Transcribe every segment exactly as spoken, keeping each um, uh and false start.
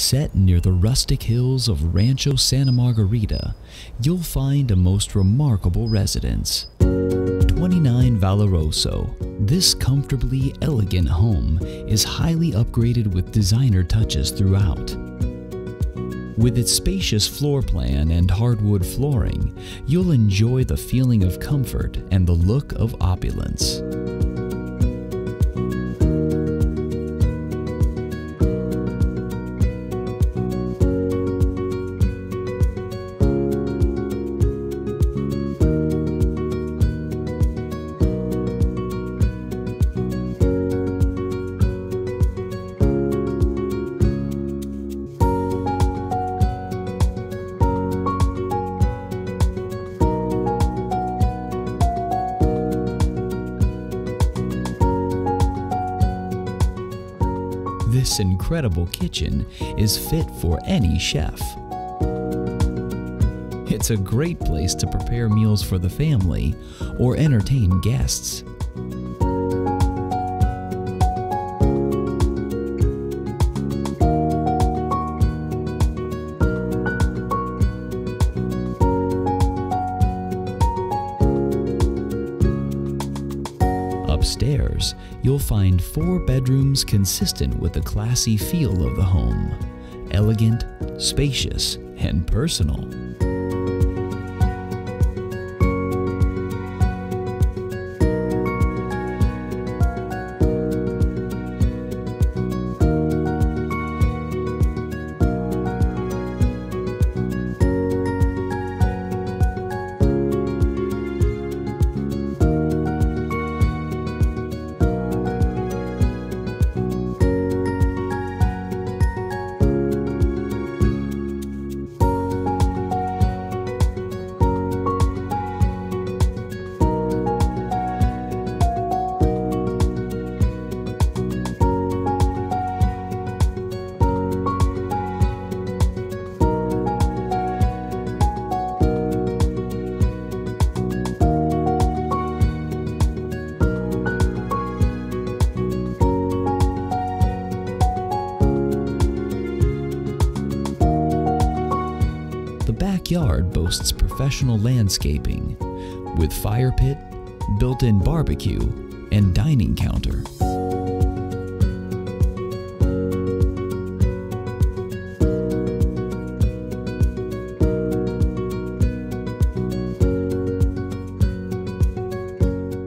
Set near the rustic hills of Rancho Santa Margarita, you'll find a most remarkable residence. twenty-nine Valeroso. This comfortably elegant home is highly upgraded with designer touches throughout. With its spacious floor plan and hardwood flooring, you'll enjoy the feeling of comfort and the look of opulence. This incredible kitchen is fit for any chef. It's a great place to prepare meals for the family or entertain guests. Upstairs, you'll find four bedrooms consistent with the classy feel of the home. Elegant, spacious, and personal. The backyard boasts professional landscaping with fire pit, built-in barbecue, and dining counter.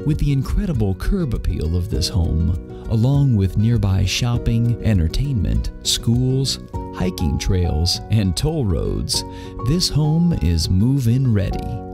With the incredible curb appeal of this home, along with nearby shopping, entertainment, schools, hiking trails, and toll roads, this home is move-in ready.